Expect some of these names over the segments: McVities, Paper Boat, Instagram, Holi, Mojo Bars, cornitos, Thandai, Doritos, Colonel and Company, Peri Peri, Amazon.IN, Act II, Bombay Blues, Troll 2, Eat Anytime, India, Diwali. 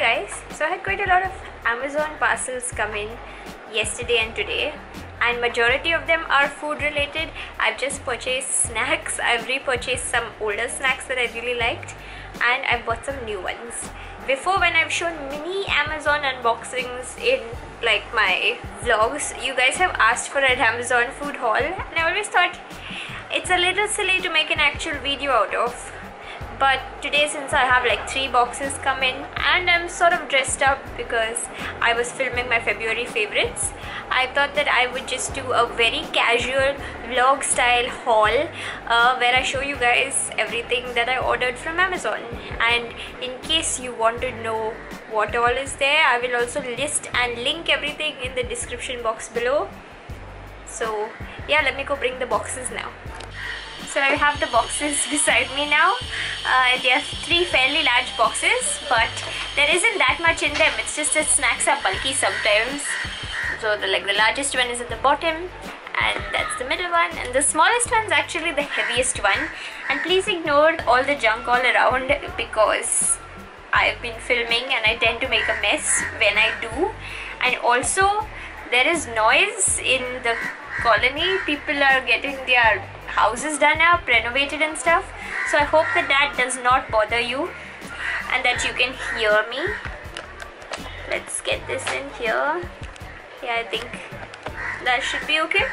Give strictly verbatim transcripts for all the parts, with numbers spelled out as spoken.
Hi guys, so I had quite a lot of Amazon parcels come in yesterday and today, and majority of them are food related. I've just purchased snacks, I've repurchased some older snacks that I really liked, and I've bought some new ones. Before, when I've shown mini Amazon unboxings in like my vlogs, you guys have asked for an Amazon food haul, and I always thought it's a little silly to make an actual video out of. But today, since I have like three boxes come in and I'm sort of dressed up because I was filming my February favorites, I thought that I would just do a very casual vlog style haul uh, where I show you guys everything that I ordered from Amazon. And in case you want to know what all is there, I will also list and link everything in the description box below. So yeah, let me go bring the boxes now. So I have the boxes beside me now. Uh, they are three fairly large boxes, but there isn't that much in them. It's just that snacks are bulky sometimes. So the, like the largest one is at the bottom, and that's the middle one, and the smallest one is actually the heaviest one. And please ignore all the junk all around because I've been filming and I tend to make a mess when I do. And also there is noise in the colony. People are getting their houses done up, renovated and stuff, so I hope that that does not bother you and that you can hear me. Let's get this in here. Yeah, I think that should be okay.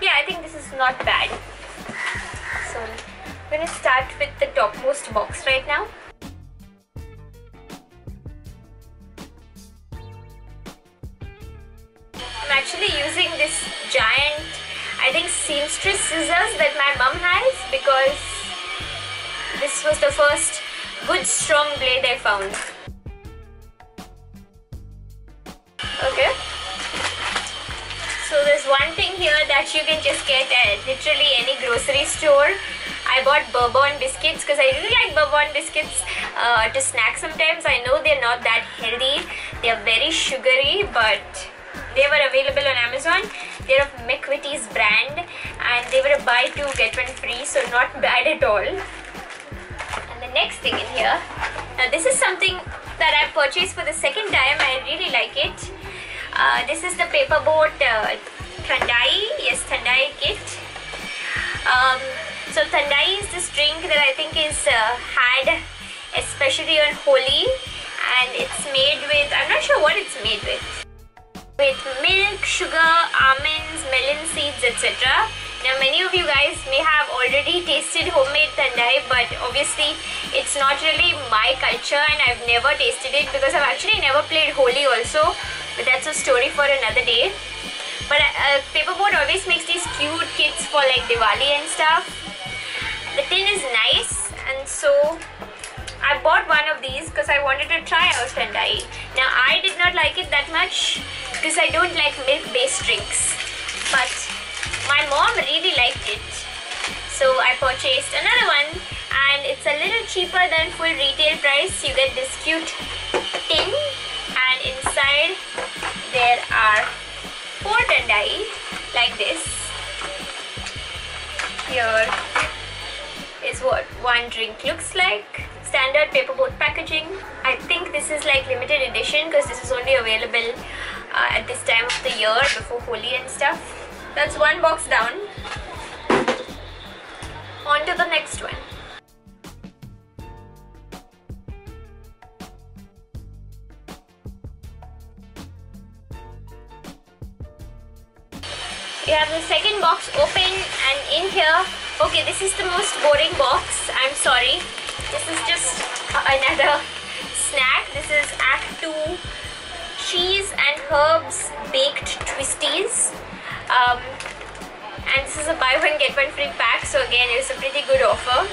Yeah, I think this is not bad. So I'm gonna start with the topmost box right now. I'm actually using this giant, I think, seamstress scissors that my mum has, because this was the first good strong blade I found. Okay, so there's one thing here that you can just get at literally any grocery store. I bought bourbon biscuits because I really like bourbon biscuits uh, to snack sometimes. I know they're not that healthy, they're very sugary, but they were available on Amazon. They're of McVities brand, and they were a buy two get one free, so not bad at all. And the next thing in here, now this is something that I purchased for the second time. I really like it. Uh, this is the Paper Boat uh, Thandai, yes, Thandai kit. Um, so Thandai is this drink that I think is uh, had especially on Holi, and it's made with, I'm not sure what it's made with. With milk, sugar, almonds, melon seeds, et cetera. Now many of you guys may have already tasted homemade Thandai, but obviously it's not really my culture and I've never tasted it because I've actually never played Holi also, but that's a story for another day. But uh, Paper Boat always makes these cute kits for like Diwali and stuff. The tin is nice, and so I bought one of these because I wanted to try out Thandai. Now I did not like it that much because I don't like milk-based drinks, but my mom really liked it, so I purchased another one, and it's a little cheaper than full retail price. You get this cute tin, and inside there are four Thandai like this. Here is what one drink looks like. Standard Paper Boat packaging. I think this is like limited edition because this is only available uh, at this time of the year before Holi and stuff. That's one box down. On to the next one. We have the second box open, and in here, okay, this is the most boring box, I'm sorry. This is just another snack. This is Act two Cheese and Herbs Baked Twisties. Um, and this is a buy one get one free pack. So again, it was a pretty good offer.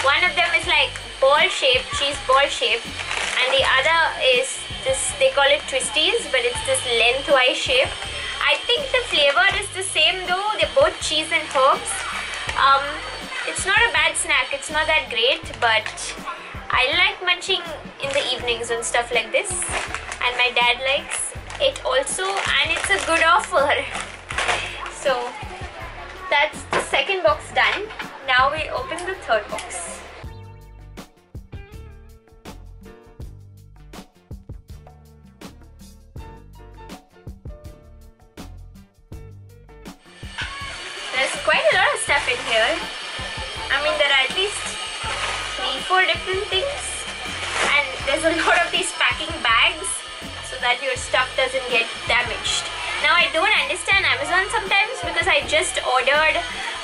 One of them is like ball shaped, cheese ball shaped. And the other is this, they call it twisties, but it's this lengthwise shape. I think the flavor is the same though. They're both cheese and herbs. Um, It's not a bad snack, it's not that great, but I like munching in the evenings on stuff like this, and my dad likes it also, and it's a good offer. So that's the second box done. Now we open the third box. it here. I mean, there are at least three four different things, and there's a lot of these packing bags so that your stuff doesn't get damaged. Now I don't understand Amazon sometimes, because I just ordered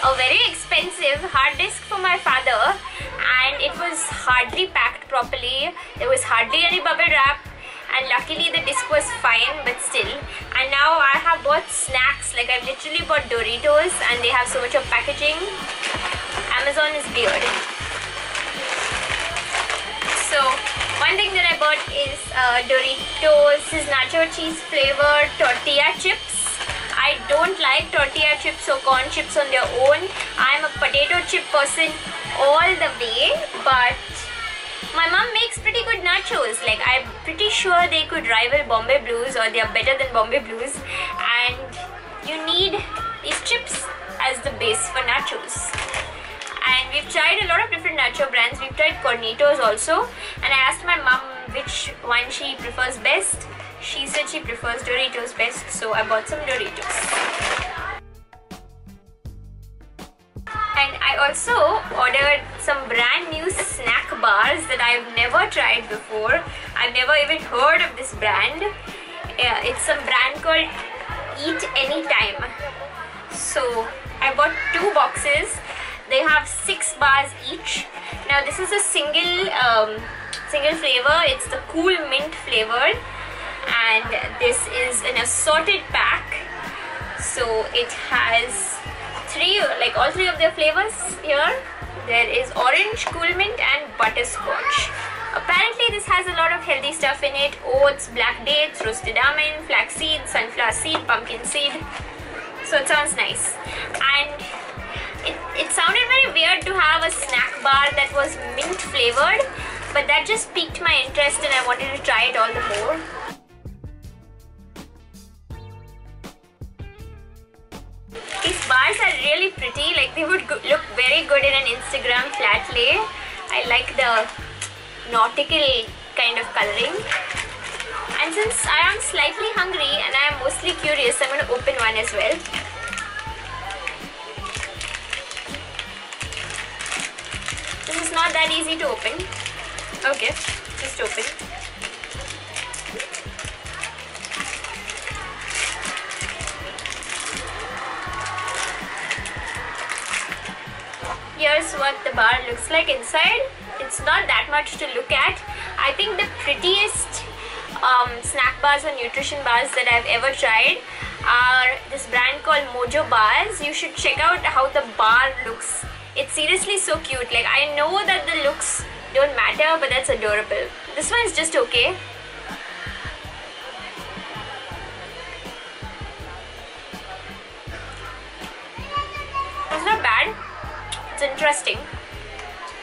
a very expensive hard disk for my father and it was hardly packed properly. There was hardly any bubble wrap, and luckily the disk was fine, but still. And now I have bought snacks, like I've literally bought Doritos and they have so much of packaging. Amazon is weird. So one thing that I bought is uh, Doritos, this is nacho cheese flavor tortilla chips. I don't like tortilla chips or corn chips on their own. I'm a potato chip person all the way, but my mom makes pretty good nachos. Like, I'm pretty sure they could rival Bombay Blues, or they are better than Bombay Blues. And you need these chips as the base for nachos. And we've tried a lot of different nacho brands. We've tried Cornitos also, and I asked my mom which one she prefers best. She said she prefers Doritos best, so I bought some Doritos. And I also ordered some brand new snack bars that I've never tried before. I've never even heard of this brand. Yeah, it's some brand called Eat Anytime. So I bought two boxes. They have six bars each. Now this is a single um, single flavor. It's the cool mint flavor, and this is an assorted pack. So it has three, like all three of their flavors here. There is orange, cool mint, and butterscotch. Apparently this has a lot of healthy stuff in it: oats, black dates, roasted almond, flax seed, sunflower seed, pumpkin seed. So it sounds nice. And It, it sounded very weird to have a snack bar that was mint flavored, but that just piqued my interest and I wanted to try it all the more. These bars are really pretty. Like, they would look very good in an Instagram flat lay. I like the nautical kind of coloring. And since I am slightly hungry and I am mostly curious, I'm going to open one as well. This is not that easy to open. Okay, just open. Here's what the bar looks like inside. It's not that much to look at. I think the prettiest um, snack bars or nutrition bars that I've ever tried are this brand called Mojo Bars. You should check out how the bar looks. It's seriously so cute. Like, I know that the looks don't matter, but that's adorable. This one is just okay. It's not bad. It's interesting.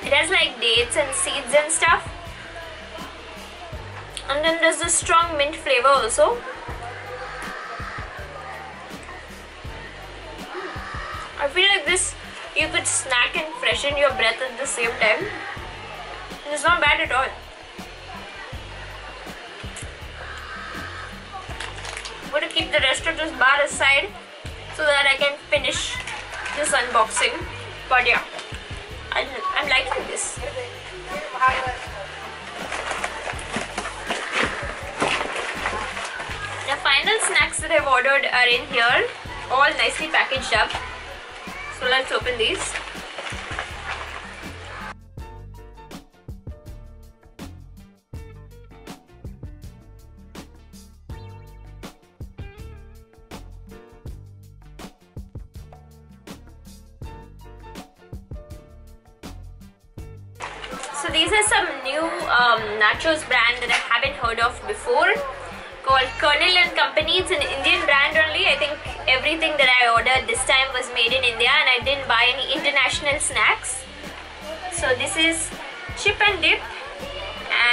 It has like dates and seeds and stuff. And then there's this strong mint flavor also. I feel like this, you could snack and freshen your breath at the same time. It's not bad at all. I'm going to keep the rest of this bar aside so that I can finish this unboxing. But yeah, I, I'm liking this. The final snacks that I've ordered are in here, all nicely packaged up. So let's open these. So these are some new um, nachos brand that I haven't heard of before, called Colonel and Company. It's an Indian brand only. I think everything that I ordered this time was made in India, and I didn't buy any international snacks. So this is chip and dip,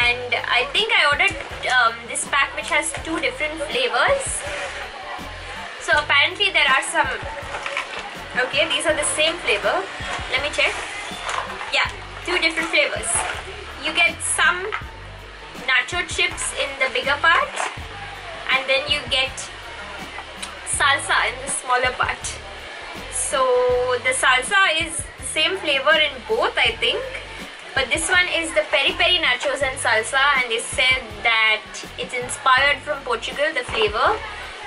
and I think I ordered um, this pack which has two different flavors. So apparently there are some, okay, these are the same flavor. Let me check. Yeah, two different flavors. You get some nacho chips in the bigger part, and then you get salsa in the smaller part. So the salsa is the same flavor in both, I think. But this one is the peri peri nachos and salsa, and they said that it's inspired from Portugal, the flavor.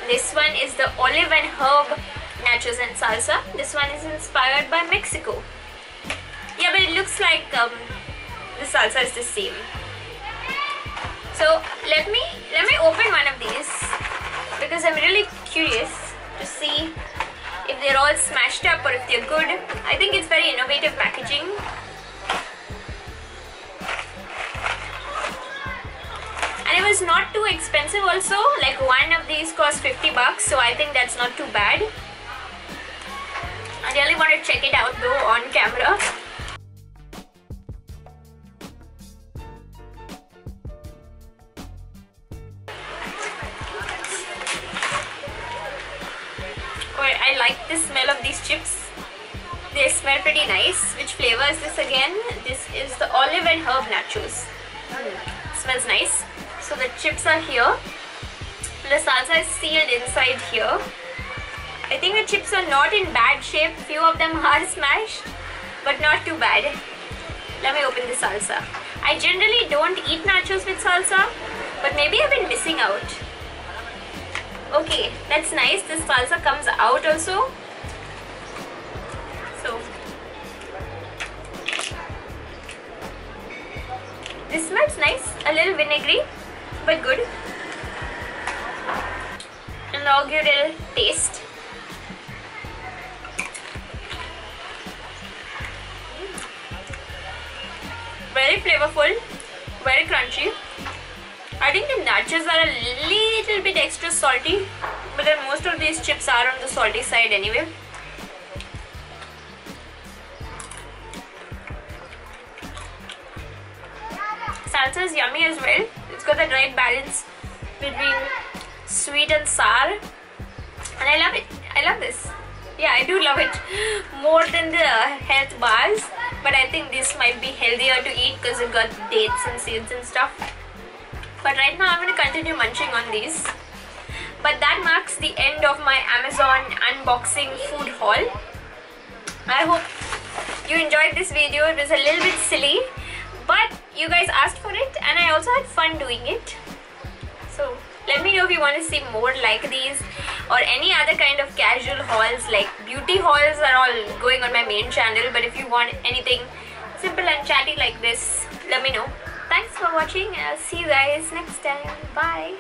This one is the olive and herb nachos and salsa. This one is inspired by Mexico. Yeah, but it looks like um, the salsa is the same. So let me let me open one of these because I'm really curious to see if they're all smashed up or if they're good. I think it's very innovative packaging. And it was not too expensive also, like one of these cost fifty bucks, so I think that's not too bad. I really want to check it out though on camera. Well, I like the smell of these chips. They smell pretty nice. Which flavor is this again? This is the olive and herb nachos. Mm. Smells nice. So the chips are here, the salsa is sealed inside here. I think the chips are not in bad shape, few of them are smashed, but not too bad. Let me open the salsa. I generally don't eat nachos with salsa, but maybe I've been missing out. Okay, that's nice, this salsa comes out also. So, this smells nice, a little vinegary, but good. Inaugural taste. Very flavorful, very crunchy. I think the nachos are a little bit extra salty, but then most of these chips are on the salty side anyway. Salsa is yummy as well. It's got the right balance between sweet and sour, and I love it. I love this. Yeah, I do love it more than the health bars, but I think this might be healthier to eat because it got dates and seeds and stuff. But right now I'm going to continue munching on these. But that marks the end of my Amazon unboxing food haul. I hope you enjoyed this video. It was a little bit silly, but you guys asked for it and I also had fun doing it. So let me know if you want to see more like these or any other kind of casual hauls, like beauty hauls are all going on my main channel, but if you want anything simple and chatty like this, let me know. Thanks for watching and I'll see you guys next time. Bye.